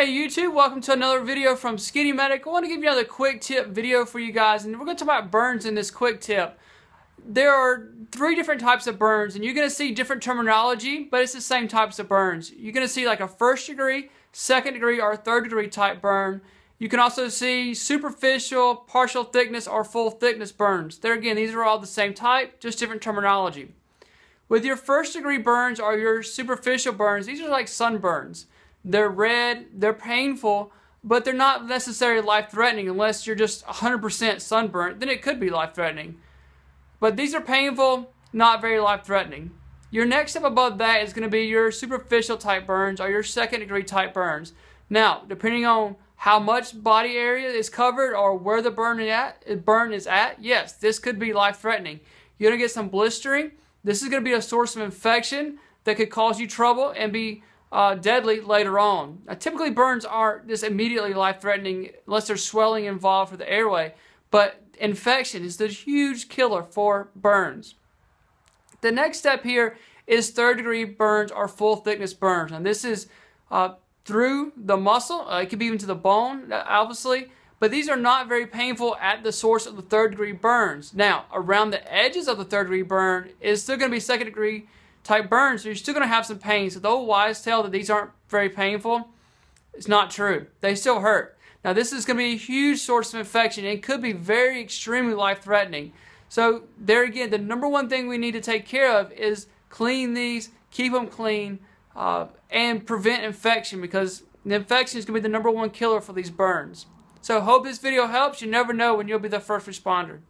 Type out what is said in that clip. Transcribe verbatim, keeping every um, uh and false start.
Hey YouTube, welcome to another video from Skinny Medic. I want to give you another quick tip video for you guys, and we're going to talk about burns in this quick tip. There are three different types of burns, and you're going to see different terminology, but it's the same types of burns. You're going to see like a first degree, second degree, or third degree type burn. You can also see superficial, partial thickness, or full thickness burns. There again, these are all the same type, just different terminology. With your first degree burns or your superficial burns, these are like sunburns. They're red, they're painful, but they're not necessarily life-threatening unless you're just one hundred percent sunburnt, then it could be life-threatening. But these are painful, not very life-threatening. Your next step above that is going to be your superficial type burns or your second degree type burns. Now, depending on how much body area is covered or where the burn at, burn is at, yes, this could be life-threatening. You're going to get some blistering. This is going to be a source of infection that could cause you trouble and be Uh, deadly later on. Now, typically burns aren't just immediately life-threatening unless there's swelling involved for the airway, but infection is the huge killer for burns. The next step here is third-degree burns or full-thickness burns, and this is uh, through the muscle. Uh, it could be even to the bone, obviously, but these are not very painful at the source of the third-degree burns. Now, around the edges of the third-degree burn is still going to be second-degree type burns, so you're still going to have some pain. So the old wives tell that these aren't very painful. It's not true. They still hurt. Now this is going to be a huge source of infection. It could be very extremely life-threatening. So there again, the number one thing we need to take care of is clean these, keep them clean, uh, and prevent infection, because the infection is going to be the number one killer for these burns. So hope this video helps. You never know when you'll be the first responder.